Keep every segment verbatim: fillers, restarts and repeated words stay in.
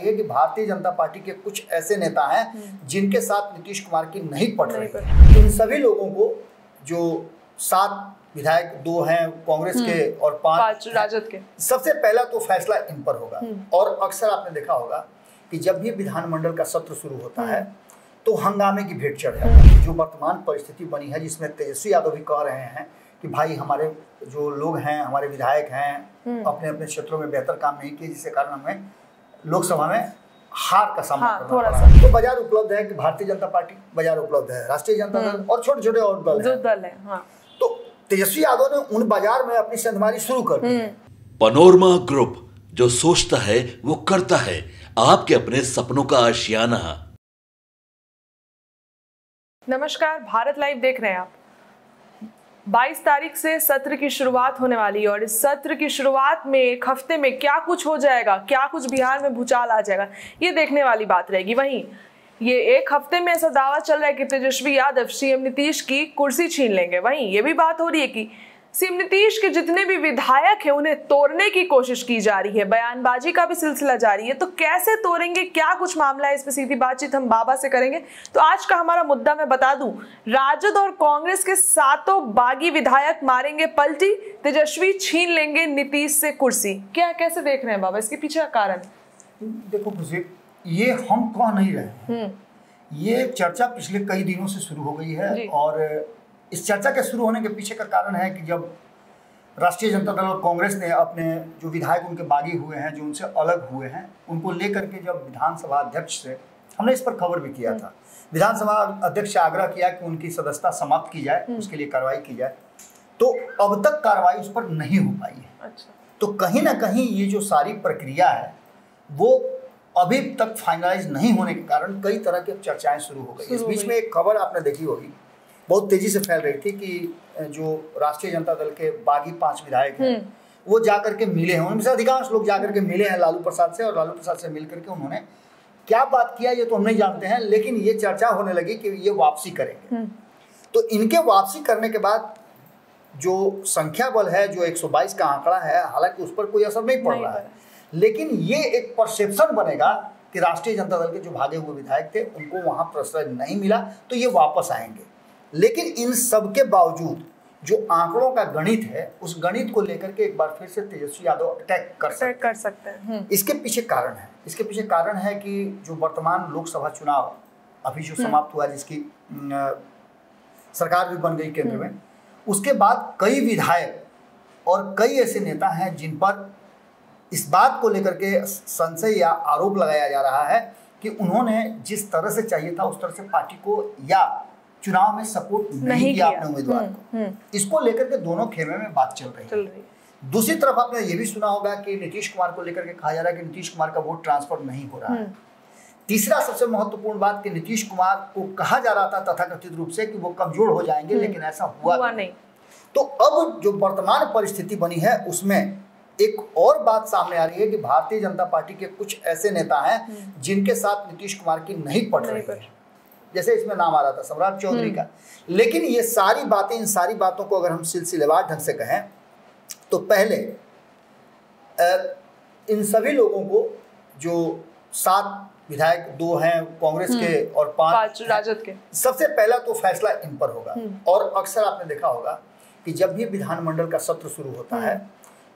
सकती है कि भारतीय जनता पार्टी के कुछ ऐसे नेता हैं जिनके साथ नीतीश कुमार की नहीं पड़ रही है। इन सभी लोगों को जो सात विधायक दो हैं कांग्रेस के और पांच राजद के, सबसे पहला तो फैसला इन पर होगा। और अक्सर आपने देखा होगा कि जब भी विधानमंडल का सत्र शुरू होता है तो हंगामे की भेंट चढ़ जाती है। जो वर्तमान परिस्थिति बनी है जिसमें तेजस्वी यादव भी कह रहे हैं कि भाई हमारे जो लोग हैं, हमारे विधायक हैं, अपने अपने क्षेत्रों में बेहतर काम नहीं किए, जिसके कारण हमें लोकसभा में हार का सामना हाँ, करना पड़ा। तो बाजार उपलब्ध है कि भारतीय जनता पार्टी, बाजार उपलब्ध है राष्ट्रीय जनता दल और छोटे छोटे और दल हैं। हाँ। तो तेजस्वी यादव ने उन बाजार में अपनी संधमारी शुरू कर दी। पनोरमा ग्रुप, जो सोचता है वो करता है, आपके अपने सपनों का आशियाना। नमस्कार, भारत लाइव देख रहे हैं आप। बाईस तारीख से सत्र की शुरुआत होने वाली है और इस सत्र की शुरुआत में एक हफ्ते में क्या कुछ हो जाएगा, क्या कुछ बिहार में भूचाल आ जाएगा, ये देखने वाली बात रहेगी। वहीं ये एक हफ्ते में ऐसा दावा चल रहा है कि तेजस्वी यादव सीएम नीतीश की कुर्सी छीन लेंगे। वहीं ये भी बात हो रही है कि सीएम नीतीश के जितने भी विधायक हैं उन्हें तोड़ने की कोशिश की जा रही है, बयानबाजी का भी सिलसिला जारी है। तो कैसे तोड़ेंगे, क्या कुछ मामला है, इस पर सीधी बातचीत हम बाबा से करेंगे। तो आज का हमारा मुद्दा मैं बता दूं, राजद और कांग्रेस के सातों बागी विधायक मारेंगे पलटी, तेजस्वी छीन लेंगे नीतीश से कुर्सी। क्या कैसे देख रहे हैं बाबा इसके पीछे का कारण? देखो खुशी, ये हम कह नहीं रहे, ये चर्चा पिछले कई दिनों से शुरू हो गई है और इस चर्चा के शुरू होने के पीछे का कारण है कि जब राष्ट्रीय जनता दल और कांग्रेस ने अपने जो विधायक उनके बागी हुए हैं, जो उनसे अलग हुए हैं, उनको लेकर के जब विधानसभा अध्यक्ष से हमने इस पर खबर भी किया था, विधानसभा अध्यक्ष से आग्रह किया कि उनकी सदस्यता समाप्त की जाए, उसके लिए कार्रवाई की जाए, तो अब तक कार्रवाई उस पर नहीं हो पाई है। तो कहीं ना कहीं ये जो सारी प्रक्रिया है वो अभी तक फाइनलाइज नहीं होने के कारण कई तरह की चर्चाएं शुरू हो गई। इस बीच में एक खबर आपने देखी होगी, बहुत तेजी से फैल रही थी कि जो राष्ट्रीय जनता दल के बागी पांच विधायक हैं वो जाकर के मिले हैं, उनमें से अधिकांश लोग जाकर के मिले हैं लालू प्रसाद से, और लालू प्रसाद से मिलकर के उन्होंने क्या बात किया ये तो हम नहीं जानते हैं, लेकिन ये चर्चा होने लगी कि ये वापसी करेंगे। तो इनके वापसी करने के बाद जो संख्या बल है, जो एक सौ बाईस का आंकड़ा है, हालांकि उस पर कोई असर नहीं पड़ रहा है, लेकिन ये एक परसेप्शन बनेगा कि राष्ट्रीय जनता दल के जो भागे हुए विधायक थे उनको वहाँ प्रश्रय नहीं मिला तो ये वापस आएंगे। लेकिन इन सब के बावजूद जो आंकड़ों का गणित है, उस गणित को लेकर के एक बार फिर से तेजस्वी यादव अटैक कर सकते कर सकते हैं। इसके पीछे कारण है, इसके पीछे कारण है कि जो वर्तमान लोकसभा चुनाव अभी जो समाप्त हुआ, जिसकी सरकार भी बन गई केंद्र में, उसके बाद कई विधायक और कई ऐसे नेता हैं जिन पर इस बात को लेकर के संशय या आरोप लगाया जा रहा है कि उन्होंने जिस तरह से चाहिए था उस तरह से पार्टी को या चुनाव में सपोर्ट नहीं, नहीं किया अपने उम्मीदवार को। इसको लेकर के दोनों खेमे में बात चल रही चल रही है। दूसरी तरफ आपने ये भी सुना होगा कि नीतीश कुमार को लेकर के कहा जा रहा है कि नीतीश कुमार का वोट ट्रांसफर नहीं हो रहा है। तीसरा सबसे महत्वपूर्ण बात कि नीतीश कुमार को कहा जा रहा था तथाकथित रूप से कि वो कमजोर हो जाएंगे, लेकिन ऐसा हुआ नहीं। तो अब जो वर्तमान परिस्थिति बनी है उसमें एक और बात सामने आ रही है कि भारतीय जनता पार्टी के कुछ ऐसे नेता हैं जिनके साथ नीतीश कुमार की नहीं पड़ रही है, जैसे इसमें नाम आ रहा था सम्राट चौधरी का। लेकिन ये सारी बातें, इन सारी बातों को अगर हम सिलसिलेवार ढंग से कहें तो पहले इन सभी लोगों को जो सात विधायक दो हैं कांग्रेस के और पांच राजद के, सबसे पहला तो फैसला इन पर होगा। और अक्सर आपने देखा होगा कि जब भी विधानमंडल का सत्र शुरू होता है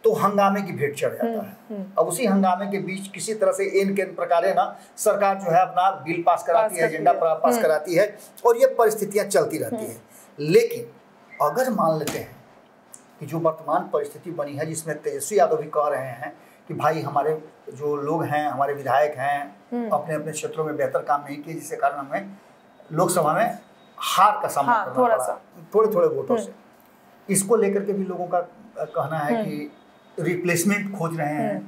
तो हंगामे की भेंट चढ़ जाता है। अब उसी हंगामे के बीच किसी तरह से एन केन प्रकारे ना सरकार जो है अपना बिल पास कराती है, एजेंडा पास कराती है, और ये परिस्थितियां चलती रहती हैं। लेकिन अगर मान लेते हैं कि जो वर्तमान परिस्थिति बनी है जिसमें तेजस्वी यादव भी कह रहे हैं कि भाई हमारे जो लोग हैं, हमारे विधायक हैं, अपने अपने क्षेत्रों में बेहतर काम नहीं किए, जिसके कारण हमें लोकसभा में हार का सामना करना पड़ा थोड़े थोड़े वोटों से, इसको लेकर के भी लोगों का कहना है कि रिप्लेसमेंट खोज रहे हैं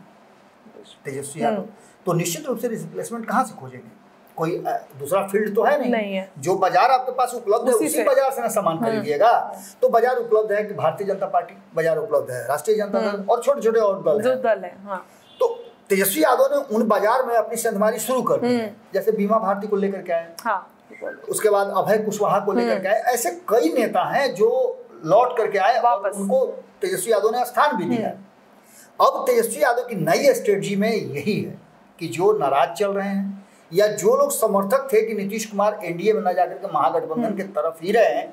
तेजस्वी यादव। तो निश्चित रूप से रिप्लेसमेंट कहाँ से खोजेंगे, कोई दूसरा फील्ड तो है नहीं, नहीं है। जो बाजार आपके पास उपलब्ध है उसी बाजार से ना सामान खरीदिएगा। तो बाजार उपलब्ध है कि भारतीय जनता पार्टी, बाजार उपलब्ध है राष्ट्रीय जनता दल और छोटे छोटे और दल हैं। हाँ। तो तेजस्वी यादव ने उन बाजार में अपनी संधमारी शुरू कर दी, जैसे बीमा भारती को लेकर के आए, उसके बाद अभय कुशवाहा को लेकर के आए, ऐसे कई नेता है जो लौट करके आए, उनको तेजस्वी यादव ने स्थान भी दिया। अब तेजस्वी यादव की नई स्ट्रेटजी में यही है कि जो नाराज चल रहे हैं या जो लोग समर्थक थे कि नीतीश कुमार एनडीए में न जाकर के महागठबंधन के तरफ ही रहे हैं,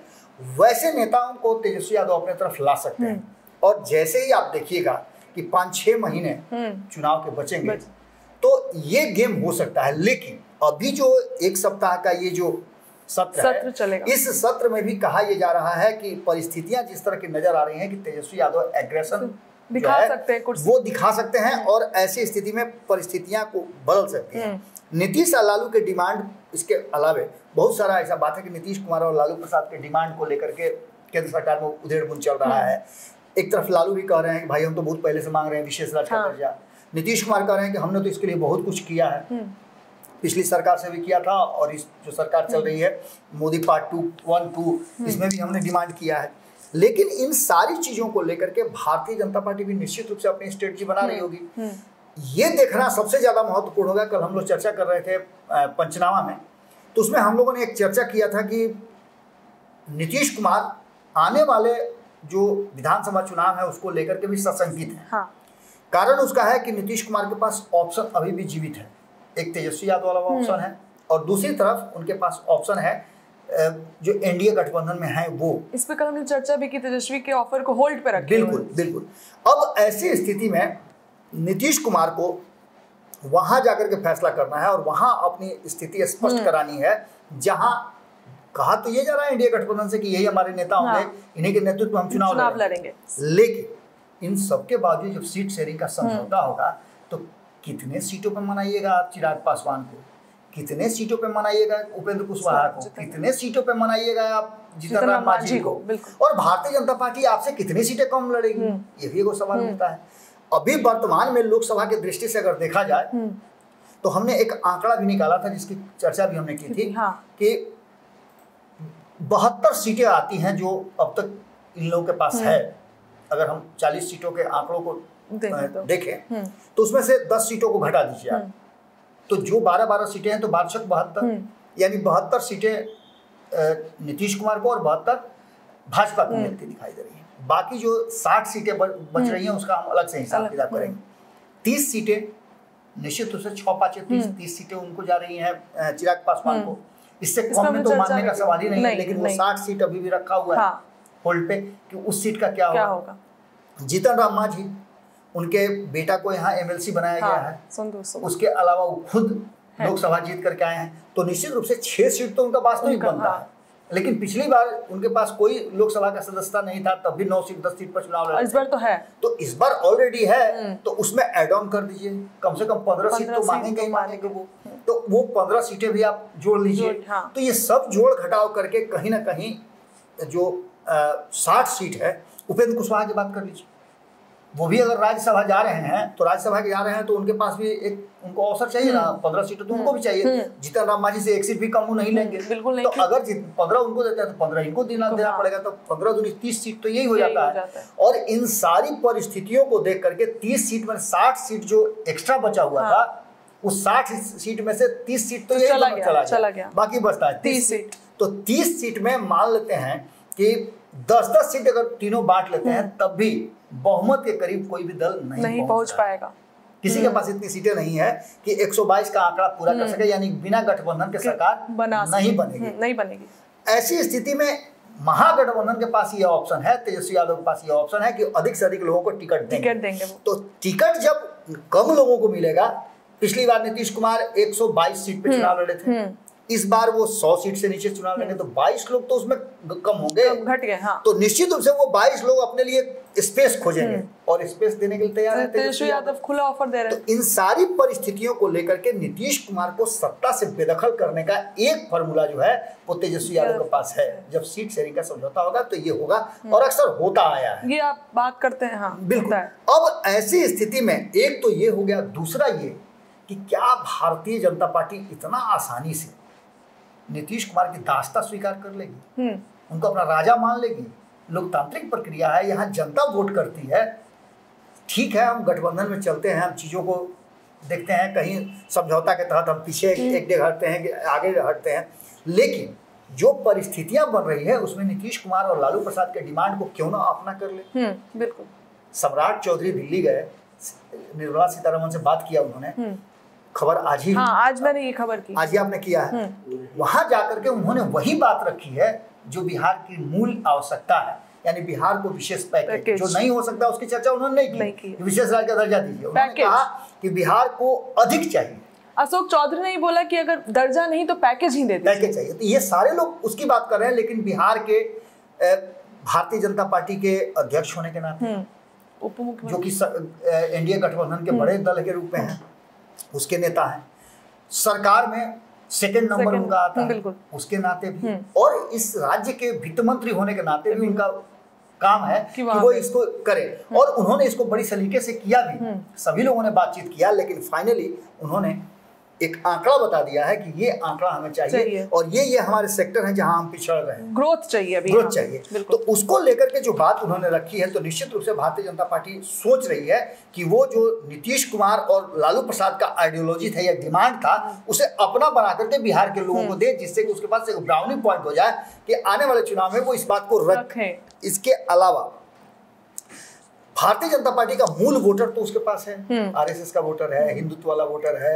वैसे नेताओं को तेजस्वी यादव अपने तरफ ला सकते हैं। और जैसे ही आप देखिएगा कि पाँच छः महीने चुनाव के बचेंगे तो ये गेम हो सकता है। लेकिन अभी जो एक सप्ताह का ये जो सत्र, सत्र है, चलेगा। इस सत्र में भी कहा यह जा रहा है कि परिस्थितियां जिस तरह की नजर आ रही हैं कि तेजस्वी यादव एग्रेशन दिखा सकते हैं, वो दिखा सकते हैं और ऐसी स्थिति में परिस्थितियां को बदल सकती हैं। नीतीश और लालू के डिमांड, इसके अलावे बहुत सारा ऐसा बात है कि नीतीश कुमार और लालू प्रसाद के डिमांड को लेकर के केंद्र सरकार में उधेड़ बुन चल रहा है। एक तरफ लालू भी कह रहे हैं कि भाई हम तो बहुत पहले से मांग रहे हैं विशेष राज का दर्जा, नीतीश कुमार कह रहे हैं कि हमने तो इसके लिए बहुत कुछ किया है, पिछली सरकार से भी किया था और इस जो सरकार चल रही है Modi part two one two इसमें भी हमने डिमांड किया है। लेकिन इन सारी चीजों को लेकर के भारतीय जनता पार्टी भी निश्चित रूप से अपनी स्ट्रेटजी बना रही होगी। ये देखना सबसे ज्यादा महत्वपूर्ण होगा। कल हम लोग चर्चा कर रहे थे पंचनामा में, तो उसमें हम लोगों ने एक चर्चा किया था कि नीतीश कुमार आने वाले जो विधानसभा चुनाव है उसको लेकर के भी सशंकित है। हाँ। कारण उसका है कि नीतीश कुमार के पास ऑप्शन अभी भी जीवित है, एक तेजस्वी यादव वाला ऑप्शन है और दूसरी तरफ उनके पास ऑप्शन है जो एनडीए गठबंधन में है वो। इस पर कल हमने चर्चा भी की, तेजस्वी के ऑफर को होल्ड पे रखा। बिल्कुल बिल्कुल। अब ऐसी स्थिति में नीतीश कुमार को वहां जाकर के फैसला करना है और वहां अपनी स्थिति स्पष्ट करानी है, जहां कहा तो ये जा रहा है एनडीए गठबंधन से कि यही हमारे नेता होंगे, इन्हीं के नेतृत्व में हम चुनाव लड़ेंगे। लेकिन इन सबके बावजूद जब सीट शेयरिंग का समझौता होगा तो कितने सीटों पर मनाइएगा आप चिराग पासवान को, कितने सीटों पे मनाइएगा उपेंद्र कुशवाहा को, कितने सीटों पे मनाइएगा आप जीतन राम मांझी को, और भारतीय जनता पार्टी आपसे कितनी सीटें कम लड़ेगी, ये भी एक सवाल होता है। अभी वर्तमान में लोकसभा की दृष्टि से अगर देखा जाए तो हमने एक आंकड़ा भी निकाला था जिसकी चर्चा भी हमने की थी कि बहत्तर सीटें आती हैं जो अब तक इन लोगों के पास है। अगर हम चालीस सीटों के आंकड़ों को देखें तो उसमें से दस सीटों को घटा दीजिए आप, तो जो बारह बारह सीटें हैं तो बारह बहत्तर, यानी बहत्तर सीटें नीतीश कुमार को और बहत्तर भाजपा को मिलती दिखाई दे रही है। बाकी जो साठ सीटें बच रही हैं उसका हम अलग से हिसाब किताब करेंगे। तीस सीटें निश्चित रूप से छः पाँच तीस तीस सीटें उनको जा रही हैं चिराग पासवान को, इससे कम में तो मानने का सवाल ही नहीं है। लेकिन वो साठ सीट अभी भी रखा हुआ है होल्ड पे कि उस सीट का क्या होगा। जीतन राम मांझी, उनके बेटा को यहाँ एमएलसी बनाया हाँ, गया है संदू, संदू। उसके अलावा वो खुद लोकसभा जीत करके आए हैं, तो निश्चित रूप से छह सीट तो उनका वास्तविक बनता हाँ। है। लेकिन पिछली बार उनके पास कोई लोकसभा का सदस्यता नहीं था, तब भी नौ सीट दस सीट पर चुनाव लड़ा। इस बार तो है, तो इस बार ऑलरेडी है, तो उसमें एड ऑन कर दीजिए, कम से कम पंद्रह सीट तो मांगेंगे ही मांगेंगे वो, तो वो पंद्रह सीटें भी आप जोड़ लीजिए। तो ये सब जोड़ घटाव करके कहीं ना कहीं जो साठ सीट है, उपेंद्र कुशवाहा की बात कर लीजिए, वो भी अगर राज्यसभा जा रहे हैं तो राज्यसभा के जा रहे हैं तो उनके पास भी एक उनको अवसर चाहिए ना, पंद्रह सीटें तो उनको भी चाहिए। जीतन राम मांझी से एक सीट भी कम वो नहीं लेंगे, बिल्कुल नहीं। तो अगर पंद्रह उनको देते हैं तो पंद्रह इनको देना देना पड़ेगा, तो पंद्रह दूनी तीस सीट तो यही हो जाता है। और इन सारी परिस्थितियों को देख करके तीस सीट में साठ सीट जो एक्स्ट्रा बचा हुआ था, उस साठ सीट में से तीस सीट तो यही चला गया, बाकी बचता है तीस सीट। तो तीस सीट में मान लेते हैं कि दस दस सीट अगर तीनों बांट लेते हैं तब भी बहुमत के करीब कोई भी दल नहीं, नहीं पहुंच पाएगा। किसी के पास इतनी सीटें नहीं है कि एक सौ बाईस का आंकड़ा पूरा कर सके, यानी बिना गठबंधन के सरकार बना नहीं बनेगी नहीं बनेगी। ऐसी स्थिति में महागठबंधन के पास ये ऑप्शन है, तेजस्वी यादव के पास ये ऑप्शन है कि अधिक से अधिक लोगों को टिकट टिकट देंगे। तो टिकट जब कम लोगों को मिलेगा, पिछली बार नीतीश कुमार एक सौ बाईस सीट पे चुनाव लड़े थे, इस बार वो सौ सीट से नीचे चुनाव लड़ेंगे, तो बाईस लोग तो उसमें कम होंगे, घट गए। हाँ। तो निश्चित रूप से वो बाईस लोग अपने लिए स्पेस खोजेंगे और स्पेस देने के लिए तैयार है तेजस्वी यादव, खुला ऑफर दे रहे हैं। तो इन सारी परिस्थितियों को लेकर के नीतीश कुमार को सत्ता से बेदखल करने का एक फॉर्मूला जो है वो तेजस्वी यादव के पास है। जब सीट शेयरिंग का समझौता होगा तो ये होगा और अक्सर होता आया है, ये आप बात करते हैं। हाँ बिल्कुल। अब ऐसी स्थिति में एक तो ये हो गया, दूसरा ये कि क्या भारतीय जनता पार्टी इतना आसानी से नीतीश कुमार की दास्ता स्वीकार कर लेगी, उनको अपना राजा मान लेगी? लोकतांत्रिक प्रक्रिया है, यहाँ जनता वोट करती है। ठीक है, हम गठबंधन में चलते हैं, हम चीज़ों को देखते हैं, कहीं समझौता के तहत हम पीछे एक डेढ़ हटते हैं, आगे हटते हैं। लेकिन जो परिस्थितियां बन रही है उसमें नीतीश कुमार और लालू प्रसाद के डिमांड को क्यों ना अपना कर ले। बिल्कुल। सम्राट चौधरी दिल्ली गए, निर्मला सीतारमण से बात किया उन्होंने, खबर आज ही, हाँ, आज मैंने ये खबर की, आज ही आपने किया है। वहां जाकर के उन्होंने वही बात रखी है जो बिहार की मूल आवश्यकता है, यानी बिहार को विशेष पैकेज जो नहीं हो सकता उसकी चर्चा उन्होंने नहीं की, विशेष राज्य का दर्जा दीजिए। उन्होंने कहा कि बिहार को अधिक चाहिए। अशोक चौधरी ने बोला कि अगर दर्जा नहीं तो पैकेज ही दे दीजिए, पैकेज चाहिए। तो ये सारे लोग उसकी बात कर रहे हैं, लेकिन बिहार के भारतीय जनता पार्टी के अध्यक्ष होने के नाते, जो कि एनडीए गठबंधन के बड़े दल के रूप में है, उसके नेता है, सरकार में सेकंड नंबर उनका आता है, उसके नाते भी और इस राज्य के वित्त मंत्री होने के नाते भी उनका काम है कि वो इसको करे, और उन्होंने इसको बड़ी सलीके से किया भी, सभी लोगों ने बातचीत किया, लेकिन फाइनली उन्होंने एक आंकड़ा बता दिया है कि ये आंकड़ा हमें चाहिए, चाहिए। और ये ये हमारे सेक्टर हैं जहां हम पिछड़ रहे हैं, ग्रोथ चाहिए, अभी ग्रोथ चाहिए। तो उसको लेकर के जो बात उन्होंने रखी है, तो निश्चित रूप से भारतीय जनता पार्टी सोच रही है कि वो जो नीतीश कुमार और लालू प्रसाद का आइडियोलॉजी था या डिमांड था, उसे अपना बना करके बिहार के लोगों को दे, जिससे कि उसके पास एक ब्राउनिंग पॉइंट हो जाए कि आने वाले चुनाव में वो इस बात को रखे। इसके अलावा भारतीय जनता पार्टी का मूल वोटर तो उसके पास है, आरएसएस का वोटर है, हिंदुत्व वाला वोटर है,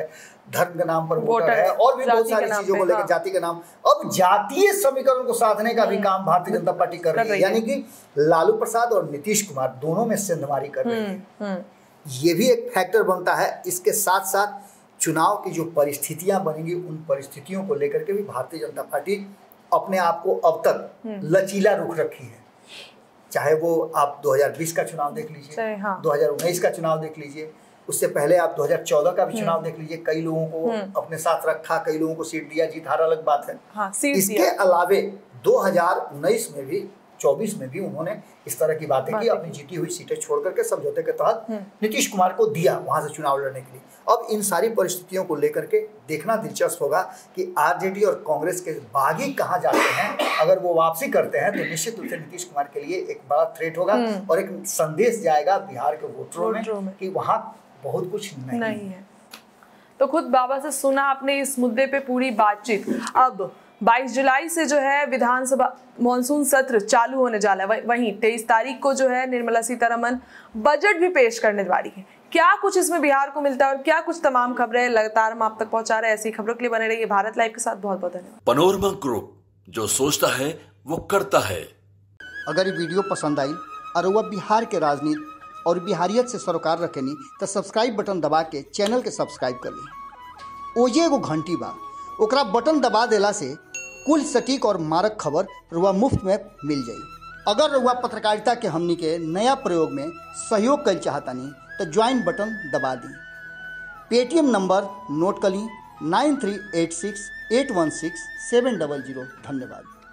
धर्म के नाम पर वोटर है, और भी बहुत सारी चीजों को लेकर, जाति के नाम। अब जातीय समीकरण को साधने का भी काम भारतीय जनता पार्टी कर रही है, यानी कि लालू प्रसाद और नीतीश कुमार दोनों में सेंधमारी कर रही है, ये भी एक फैक्टर बनता है। इसके साथ साथ चुनाव की जो परिस्थितियां बनेंगी, उन परिस्थितियों को लेकर के भी भारतीय जनता पार्टी अपने आप को अब तक लचीला रुख रखी है। चाहे वो आप दो हज़ार बीस का चुनाव देख लीजिए, हाँ। दो हज़ार उन्नीस का चुनाव देख लीजिए, उससे पहले आप दो हज़ार चौदह का भी चुनाव देख लीजिए, कई लोगों को अपने साथ रखा, कई लोगों को सीट दिया, जीत हार अलग बात है, हाँ, इसके अलावे दो हज़ार उन्नीस में भी, चौबीस में भी उन्होंने इस तरह की बातें की, अपनी जीती हुई सीटें छोड़ करके समझौते के तहत नीतीश कुमार को दिया वहां से चुनाव लड़ने के लिए। अब इन सारी परिस्थितियों को लेकर के देखना दिलचस्प होगा कि आरजेडी और कांग्रेस के बागी कहां जाते हैं। अगर वो वापसी करते हैं तो निश्चित रूप से नीतीश कुमार के लिए एक बड़ा थ्रेट होगा और एक संदेश जाएगा बिहार के वोटरों में कि वहाँ बहुत कुछ नहीं है। तो खुद बाबा से सुना आपने इस मुद्दे पे पूरी बातचीत। अब बाईस जुलाई से जो है विधानसभा मॉनसून सत्र चालू होने वाला है, वहीं तेईस तारीख को जो है निर्मला सीतारमण बजट भी पेश करने वाली है। क्या कुछ इसमें बिहार को मिलता है और क्या कुछ, तमाम खबरें लगातार हम आप तक पहुंचा रहे हैं। ऐसी खबरों के लिए बने रहिए भारत लाइव के साथ। बहुत बहुत धन्यवाद। पनोरमा ग्रुप, जो सोचता है वो करता है। अगर ये वीडियो पसंद आई और वह बिहार के राजनीति और बिहारियत से सरोकार रखेनी तो सब्सक्राइब बटन दबा के चैनल के सब्सक्राइब कर ली। ओजे एगो घंटी बा, ओकरा बटन दबा देला से कुल सटीक और मारक खबर रुआ मुफ्त में मिल जाई। अगर रुआ पत्रकारिता के हमनी के नया प्रयोग में सहयोग कर चाहतनी तो ज्वाइन बटन दबा दी। पेटीएम नंबर नोट कर ली, nine three eight six eight one six seven double zero. धन्यवाद।